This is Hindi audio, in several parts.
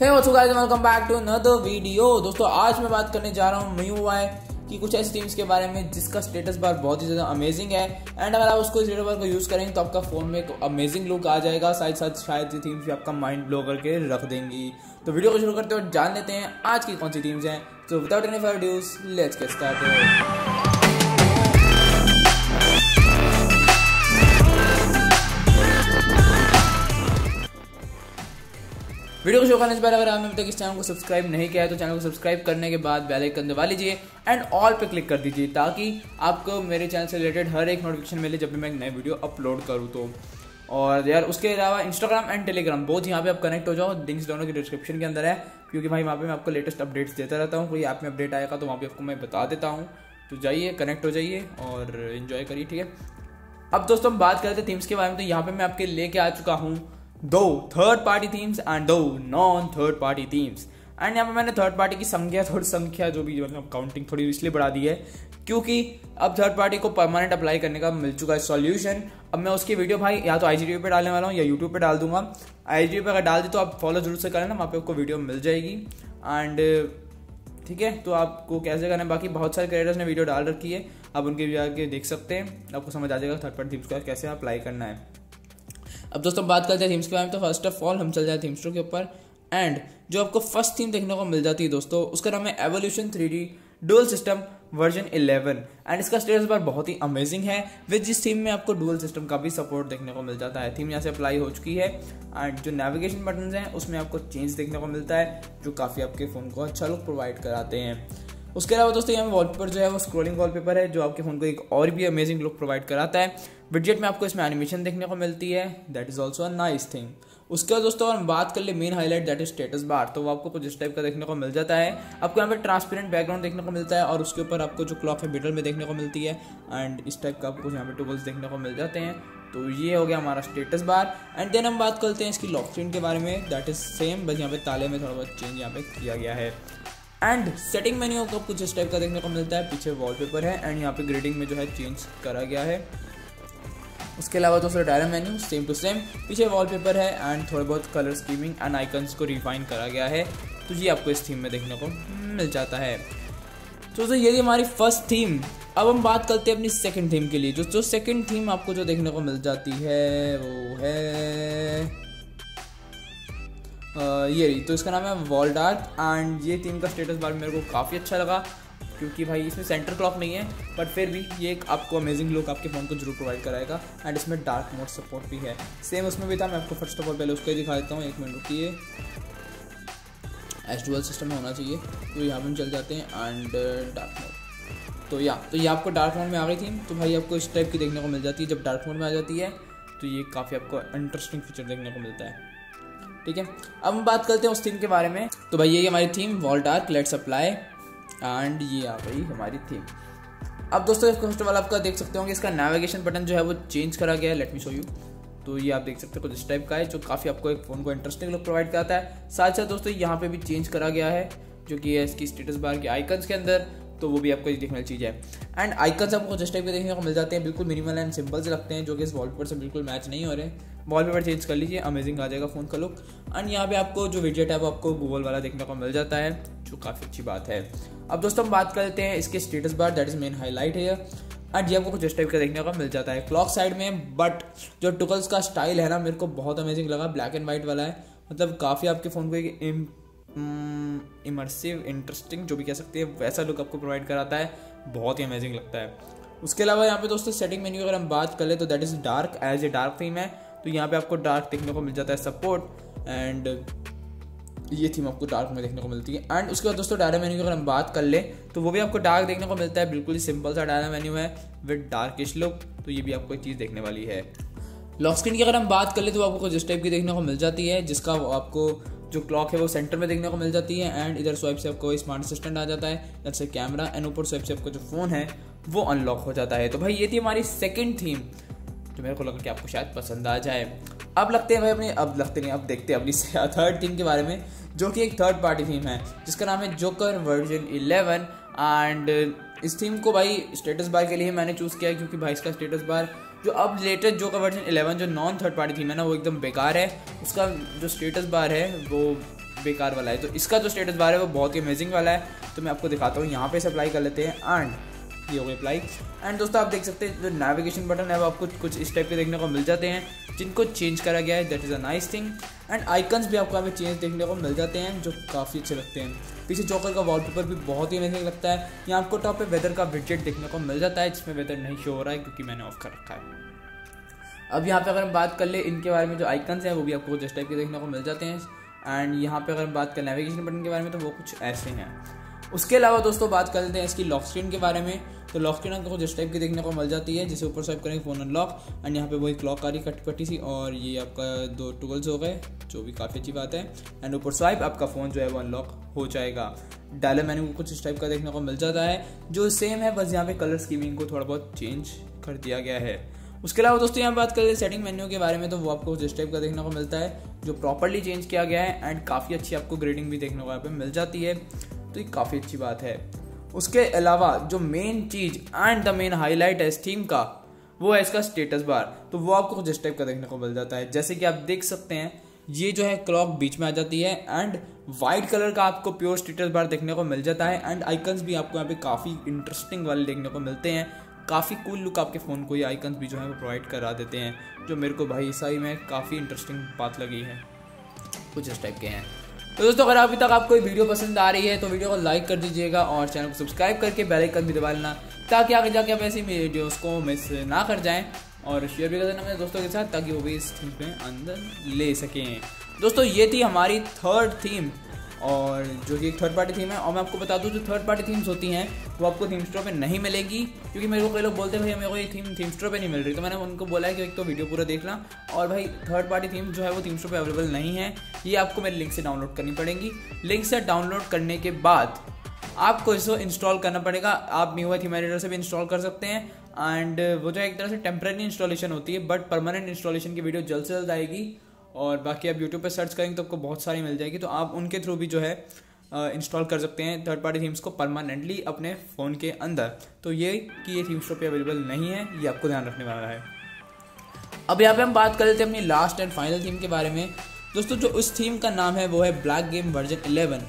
Hey what's up guys, welcome back to another video। दोस्तों आज मैं बात करने जा रहा हूँ MIUI की कुछ ऐसी थीम्स के बारे में जिसका स्टेटस बार बहुत ही ज़्यादा अमेजिंग है। एंड अगर आप उसको स्टेटस बार को यूज़ करेंगे तो आपका फ़ोन में एक अमेजिंग लुक आ जाएगा, शायद ये थीम्स भी आपका माइंड ब्लो करके रख देंगी। तो वीडियो को शुरू करते हुए जान लेते हैं आज की कौन सी थीम्स हैं। तो without any further do let's get started. Video को शुरू करने से पहले अगर आपने अभी तक इस चैनल को सब्सक्राइब नहीं किया है तो चैनल को सब्सक्राइब करने के बाद बेल आइकन दबा लीजिए एंड ऑल पे क्लिक कर दीजिए ताकि आपको मेरे चैनल से रिलेटेड हर एक नोटिफिकेशन मिले जब भी मैं एक नई वीडियो अपलोड करूँ। तो और यार उसके अलावा इंस्टाग्राम एंड टेलीग्राम बोथ यहाँ पे आप कनेक्ट हो जाओ, लिंक्स दोनों की डिस्क्रिप्शन के अंदर है, क्योंकि भाई वहाँ पे मैं आपको लेटेस्ट अपडेट्स देता रहता हूँ। कोई ऐप में अपडेट आएगा तो वहाँ पर आपको मैं बता देता हूँ, तो जाइए कनेक्ट हो जाइए और इन्जॉय करिए, ठीक है। अब दोस्तों हम बात करते हैं थीम्स के बारे में। तो यहाँ पर मैं आपके लेके आ चुका हूँ 2 third party themes and 2 non third party themes. And यहाँ पर मैंने थर्ड पार्टी की संख्या जो भी मतलब काउंटिंग थोड़ी इसलिए बढ़ा दी है क्योंकि अब थर्ड पार्टी को परमानेंट अप्लाई करने का मिल चुका है सॉल्यूशन। अब मैं उसकी वीडियो भाई या तो IGTV पे डालने वाला हूँ या YouTube पे डाल दूंगा। IGTV पे अगर डाल दी तो आप फॉलो जरूर से करें ना, वहाँ पे आपको वीडियो मिल जाएगी। एंड ठीक है, तो आपको कैसे करना है, बाकी बहुत सारे क्रिएटर्स ने वीडियो डाल रखी है, आप उनके भी जाके देख सकते हैं, आपको समझ आ जाएगा थर्ड पार्टी थीम्स को कैसे अप्लाई करना है। अब दोस्तों बात करते हैं थीम्स के बारे में। तो फर्स्ट ऑफ ऑल हम चल जाए थीम्स के ऊपर एंड जो आपको फर्स्ट थीम देखने को मिल जाती है दोस्तों उसका नाम है Evolution 3D dual system version 11 and इसका स्टेटस बार बहुत ही अमेजिंग है। विद जिस थीम में आपको डुअल सिस्टम का भी सपोर्ट देखने को मिल जाता है। थीम यहाँ से अप्लाई हो चुकी है एंड जो नेविगेशन बटन हैं उसमें आपको चेंज देखने को मिलता है जो काफ़ी आपके फ़ोन को अच्छा लुक प्रोवाइड कराते हैं। उसके अलावा दोस्तों यहाँ वॉलपेपर जो है वो स्क्रॉलिंग वॉलपेपर है जो आपके फ़ोन को एक और भी अमेजिंग लुक प्रोवाइड कराता है। विजेट में आपको इसमें एनिमेशन देखने को मिलती है, that is also a nice thing. उसके बाद दोस्तों हम बात कर ले main highlight that is status bar, तो वो आपको कुछ इस टाइप का देखने को मिल जाता है। आपको यहाँ पे ट्रांसपेरेंट बैकग्राउंड देखने को मिलता है और उसके ऊपर आपको जो क्लॉक है मिडल में देखने को मिलती है एंड इस टाइप का आपको यहाँ पे टूल्स देखने को मिल जाते हैं। तो ये हो गया हमारा स्टेटस बार। एंड देन हम बात करते हैं इसकी लॉक स्क्रीन के बारे में, दैट इज सेम, बस यहाँ पे ताले में थोड़ा बहुत चेंज यहाँ पे किया गया है। एंड सेटिंग मेन्यू को कुछ इस टाइप का देखने को मिलता है, पीछे वॉलपेपर है एंड यहाँ पे ग्रेडिंग में जो है चेंज करा गया है। उसके अलावा दोस्तों direct menu same to same, पीछे वॉलपेपर है एंड थोड़े बहुत कलर स्कीमिंग एंड आइकन्स को रिफाइन करा गया है। तो ये आपको इस थीम में देखने को मिल जाता है। तो ये थी हमारी फर्स्ट थीम। अब हम बात करते हैं अपनी सेकेंड थीम के लिए। जो सेकेंड थीम आपको जो देखने को मिल जाती है वो है ये रही, तो इसका नाम है वॉल डार्क एंड ये थीम का स्टेटस बार मेरे को काफ़ी अच्छा लगा क्योंकि भाई इसमें सेंटर क्लॉक नहीं है बट फिर भी ये एक आपको अमेजिंग लुक आपके फ़ोन को जरूर प्रोवाइड कराएगा एंड इसमें डार्क मोड सपोर्ट भी है। सेम उसमें भी था, मैं आपको फर्स्ट ऑफ ऑल पहले उसको ही दिखा देता हूँ, एक मिनट रुकिए। एच डुअल सिस्टम होना चाहिए तो यहाँ पर हम चल जाते हैं एंड डार्क मोड। तो ये आपको डार्क मोड में आ गई थीम, तो भाई आपको इस टाइप की देखने को मिल जाती है जब डार्क मोड में आ जाती है, तो ये काफ़ी आपको इंटरेस्टिंग फीचर देखने को मिलता है, ठीक है। अब हम बात करते हैं उस थीम के बारे में। तो भाई ये हमारी theme wall dark let's apply and ये आ गई हमारी थीम। अब दोस्तों फर्स्ट ऑफ ऑल आपका देख सकते होंगे इसका नेविगेशन बटन जो है वो चेंज करा गया है, लेट मी शो यू। तो ये आप देख सकते हो कुछ इस टाइप का है जो काफ़ी आपको एक फ़ोन को इंटरेस्टिंग लुक प्रोवाइड कराता है। साथ साथ दोस्तों यहाँ पर भी चेंज करा गया है जो कि है इसकी स्टेटस बार के आइकन्स के अंदर, तो वो भी आपको देखने वाली चीज़ है। एंड आइकन्स आपको जिस टाइप के देखने को मिल जाते हैं बिल्कुल मिनिमल एंड सिंपल से लगते हैं जो कि इस वॉलपेपर से बिल्कुल मैच नहीं हो रहे। वॉलपेपर चेंज कर लीजिए, अमेजिंग आ जाएगा फ़ोन का लुक। एंड यहाँ पे आपको जो विजेट है वो आपको गूगल वाला देखने को मिल जाता है जो काफ़ी अच्छी बात है। अब दोस्तों हम बात कर लेते हैं इसके status bar, that is main highlight है। एंड ये आपको कुछ इस टाइप का देखने को मिल जाता है क्लॉक साइड में, बट जो टुकल्स का स्टाइल है ना मेरे को बहुत अमेजिंग लगा, ब्लैक एंड वाइट वाला है, मतलब काफ़ी आपके फ़ोन को एक इमर्सिव इंटरेस्टिंग जो भी कह सकते हैं वैसा लुक आपको प्रोवाइड कराता है, बहुत ही अमेजिंग लगता है। उसके अलावा यहाँ पे दोस्तों सेटिंग मेन्यू अगर हम बात कर ले तो that is dark, as a dark theme है तो यहाँ पे आपको डार्क देखने को मिल जाता है सपोर्ट एंड ये थीम आपको डार्क में देखने को मिलती है। एंड उसके बाद दोस्तों डायरा मेन्यू अगर हम बात कर ले तो वो भी आपको डार्क देखने को मिलता है, बिल्कुल ही सिंपल सा डायरा मेन्यू है विद डार्किश लुक, तो ये भी आपको एक चीज़ देखने वाली है। लॉक स्क्रीन की अगर हम बात कर ले तो आपको कुछ इस टाइप की देखने को मिल जाती है जिसका आपको जो क्लॉक है वो सेंटर में देखने को मिल जाती है एंड इधर स्वाइप से आपको स्मार्ट असिस्टेंट आ जाता है जैसे कैमरा एंड ऊपर स्वाइप से आपको जो फ़ोन है वो अनलॉक हो जाता है। तो भाई ये थी हमारी सेकंड थीम जो मेरे को लगा कि आपको शायद पसंद आ जाए। अब देखते हैं अपनी थर्ड थीम के बारे में जो कि एक थर्ड पार्टी थीम है जिसका नाम है जोकर वर्जन 11 एंड इस थीम को भाई स्टेटस बार के लिए मैंने चूज़ किया क्योंकि भाई इसका स्टेटस बार जो अब लेटेस्ट जोकर वर्जन 11 जो नॉन थर्ड पार्टी थीम है ना वो एकदम बेकार है, उसका जो स्टेटस बार है वो बेकार वाला है। तो इसका जो स्टेटस बार है वो बहुत ही अमेजिंग वाला है, तो मैं आपको दिखाता हूँ। यहाँ पे से अप्लाई कर लेते हैं एंड ये हो गई अप्लाई। एंड दोस्तों आप देख सकते हैं जो नेविगेशन बटन है वो आपको कुछ इस टाइप के देखने को मिल जाते हैं जिनको चेंज करा गया है, that is a nice thing. And icons भी आपको हमें चेंज देखने को मिल जाते हैं जो काफ़ी अच्छे लगते हैं। पीछे जॉकर का वॉलपेपर भी बहुत ही अमेजिंग लगता है। यहाँ आपको टॉप पे वेदर का विडजेट देखने को मिल जाता है जिसमें वेदर नहीं शो हो रहा है क्योंकि मैंने ऑफ कर रखा है। अब यहाँ पे अगर हम बात कर ले इनके बारे में जो आइकन्स हैं वो भी आपको जिस टाइप के देखने को मिल जाते हैं। एंड यहाँ पे अगर हम बात करें नेविगेशन बटन के बारे में तो वो कुछ ऐसे हैं। उसके अलावा दोस्तों बात कर लेते हैं इसकी लॉक स्क्रीन के बारे में। तो लॉक स्क्रीन आपको जिस टाइप की देखने को मिल जाती है जिसे ऊपर स्वाइप करेंगे फ़ोन अनलॉक। एंड यहाँ पे वही क्लॉक आ रही कटपटी सी और ये आपका दो टूल्स हो गए जो भी काफ़ी अच्छी बात है। एंड ऊपर स्वाइप आपका फ़ोन जो है वो अनलॉक हो जाएगा। डायलर मेन्यू को कुछ इस टाइप का देखने को मिल जाता है जो सेम है, बस यहाँ पे कलर स्कीमिंग को थोड़ा बहुत चेंज कर दिया गया है। उसके अलावा दोस्तों यहाँ बात कर लें सेटिंग मेन्यू के बारे में तो वो आपको जिस टाइप का देखने को मिलता है जो प्रॉपरली चेंज किया गया है। एंड काफ़ी अच्छी आपको ग्रेडिंग भी देखने को यहाँ पे मिल जाती है, तो ये काफ़ी अच्छी बात है। उसके अलावा जो मेन चीज़ एंड द मेन हाईलाइट है इस थीम का वो है इसका स्टेटस बार। तो वो आपको जिस टाइप का देखने को मिल जाता है जैसे कि आप देख सकते हैं ये जो है क्लॉक बीच में आ जाती है एंड वाइट कलर का आपको प्योर स्टेटस बार देखने को मिल जाता है। एंड आइकन्स भी आपको यहाँ पे काफ़ी इंटरेस्टिंग वाले देखने को मिलते हैं, काफ़ी कूल लुक आपके फ़ोन को ये आइकन्स भी जो है वो प्रोवाइड करा देते हैं, जो मेरे को भाई सही में काफ़ी इंटरेस्टिंग बात लगी है, कुछ इस टाइप के हैं। तो दोस्तों अगर अभी तक आपको ये वीडियो पसंद आ रही है तो वीडियो को लाइक कर दीजिएगा और चैनल को सब्सक्राइब करके बेल आइकन भी दबा लेना ताकि आगे जाके आप ऐसी वीडियोस को मिस ना कर जाएं, और शेयर भी कर देना अपने दोस्तों के साथ ताकि वो भी इस थीम में अंदर ले सकें। दोस्तों ये थी हमारी थर्ड थीम और जो कि एक थर्ड पार्टी थीम है। और मैं आपको बता दूं जो थर्ड पार्टी थीम्स होती हैं वो आपको थीम स्टोर पे नहीं मिलेगी क्योंकि मेरे को कई लोग बोलते हैं भाई मेरे को ये थीम स्टोर पे नहीं मिल रही, तो मैंने उनको बोला है कि एक तो वीडियो पूरा देख लेना और भाई थर्ड पार्टी थीम जो है वो थीम स्टोर पे अवेलेबल नहीं है, ये आपको मेरे लिंक से डाउनलोड करनी पड़ेगी। लिंक से डाउनलोड करने के बाद आपको इसको इंस्टॉल करना पड़ेगा। आप MIUI थीम एडिटर से भी इंस्टॉल कर सकते हैं। एंड वो जो एक तरह से टेम्प्रेरी इंस्टॉलेशन होती है बट परमानेंट इंस्टॉलेशन की वीडियो जल्द से जल्द आएगी और बाकी आप यूट्यूब पर सर्च करेंगे तो आपको बहुत सारी मिल जाएगी, तो आप उनके थ्रू भी जो है इंस्टॉल कर सकते हैं थर्ड पार्टी थीम्स को परमानेंटली अपने फ़ोन के अंदर। तो ये कि ये थीम स्टोर पे अवेलेबल नहीं है, ये आपको ध्यान रखने वाला है। अब यहाँ पे हम बात कर लेते हैं अपनी लास्ट एंड फाइनल थीम के बारे में। दोस्तों जो उस थीम का नाम है वो है ब्लैक गेम वर्जन 11।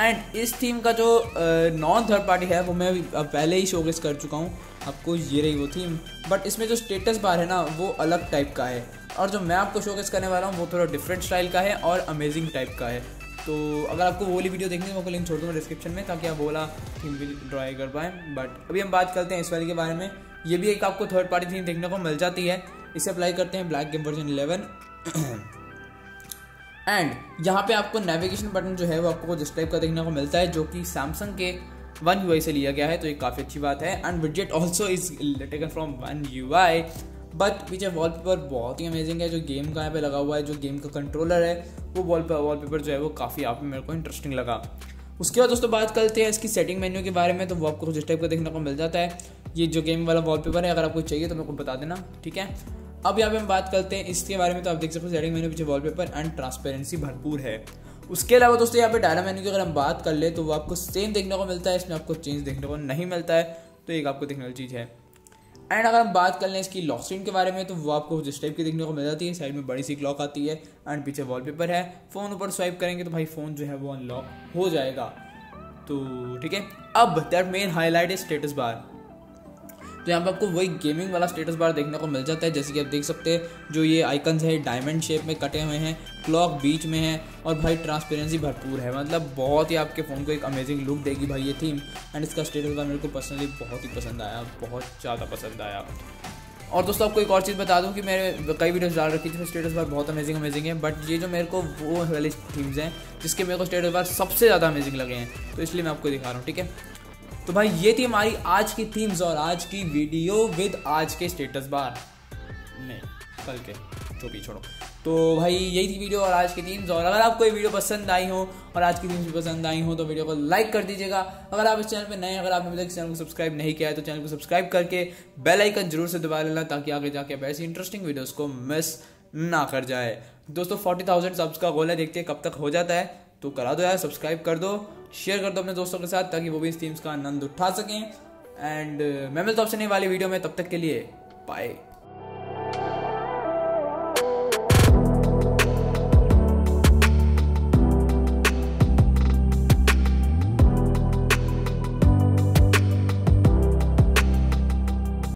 एंड इस थीम का जो नॉन थर्ड पार्टी है वो मैं पहले ही शोकेस कर चुका हूँ आपको, ये रही वो थीम। बट इसमें जो स्टेटस बार है ना वो अलग टाइप का है और जो मैं आपको शोकेस करने वाला हूँ वो थोड़ा डिफरेंट स्टाइल का है और अमेजिंग टाइप का है। तो अगर आपको वो वाली वीडियो देखनी है तो आपको लिंक छोड़ दूँगा डिस्क्रिप्शन में ताकि आप बोला थीम भी ड्रॉ कर पाएँ। बट अभी हम बात करते हैं इस वाली के बारे में। ये भी एक आपको थर्ड पार्टी थीम देखने को मिल जाती है, इसे अप्लाई करते हैं ब्लैक गेम वर्जन 11। एंड यहाँ पे आपको नेविगेशन बटन जो है वो आपको जिस टाइप का देखने को मिलता है जो कि सैमसंग के One UI से लिया गया है, तो ये काफ़ी अच्छी बात है। And widget also is taken from One UI। But पीछे वॉलपेपर बहुत ही अमेजिंग है जो गेम का यहाँ पे लगा हुआ है, जो गेम का कंट्रोलर है वो वॉलपेपर जो है वो काफ़ी आप मेरे को इंटरेस्टिंग लगा। उसके बाद दोस्तों बात करते हैं इसकी सेटिंग मेन्यू के बारे में। तो वो आपको जिस टाइप का देखने को मिल जाता है ये जो गेम वाला वॉलपेपर है, अगर आपको चाहिए तो मेरे को बता देना, ठीक है। अब यहाँ पे हम बात करते हैं इसके बारे में। तो आप देख सकते हो सेटिंग मेन्यू पीछे वॉलपेपर एंड ट्रांसपेरेंसी भरपूर है। उसके अलावा दोस्तों यहाँ पे डायलॉग मेन्यू की अगर हम बात कर ले तो वो आपको सेम देखने को मिलता है, इसमें आपको चेंज देखने को नहीं मिलता है, तो एक आपको देखने वाली चीज़ है। एंड अगर हम बात कर लें इसकी लॉक स्क्रीन के बारे में तो वो आपको जिस टाइप की देखने को मिल जाती है, साइड में बड़ी सी क्लॉक आती है एंड पीछे वॉलपेपर है। फ़ोन ऊपर स्वाइप करेंगे तो भाई फ़ोन जो है वो अनलॉक हो जाएगा, तो ठीक है। अब that main highlight is status bar. तो यहाँ पर आपको वही गेमिंग वाला स्टेटस बार देखने को मिल जाता है जैसे कि आप देख सकते हैं, जो ये आइकन्स है डायमंड शेप में कटे हुए हैं, क्लॉक बीच में है और भाई ट्रांसपेरेंसी भरपूर है। मतलब बहुत ही आपके फ़ोन को एक अमेजिंग लुक देगी भाई ये थीम। एंड इसका स्टेटस बार मेरे को पर्सनली बहुत ही पसंद आया, बहुत ज़्यादा पसंद आया। और दोस्तों आपको एक और चीज़ बता दूं कि मैंने कई वीडियोस डाल रखी थी स्टेटस बार बहुत अमेजिंग है, बट ये जो मेरे को वो वाली थीम्स हैं जिसके मेरे को स्टेटस बार सबसे ज़्यादा अमेजिंग लगे हैं, तो इसलिए मैं आपको दिखा रहा हूँ, ठीक है। तो भाई ये थी हमारी आज की थीम्स और आज की वीडियो विद आज के स्टेटस बार, नहीं कल के जो भी छोड़ो। तो भाई यही थी वीडियो और आज की थीम्स। और अगर आपको ये वीडियो पसंद आई हो और आज की थीम्स भी पसंद आई हो तो वीडियो को लाइक कर दीजिएगा। अगर आप इस चैनल पे नए हैं, अगर आपने अभी तक इस चैनल को सब्सक्राइब नहीं किया है तो चैनल को सब्सक्राइब करके बेल आइकन जरूर से दबा लेना ताकि आगे जाके आप ऐसी इंटरेस्टिंग वीडियोज़ को मिस ना कर जाए। दोस्तों 40,000 सब्स का गोल है, देखते हैं कब तक हो जाता है। तो करा दो यार, सब्सक्राइब कर दो, शेयर कर दो अपने दोस्तों के साथ ताकि वो भी इस थीम्स का आनंद उठा सकें। एंड मैं मिलता हूं आपसे नई वाली वीडियो में, तब तक के लिए बाय।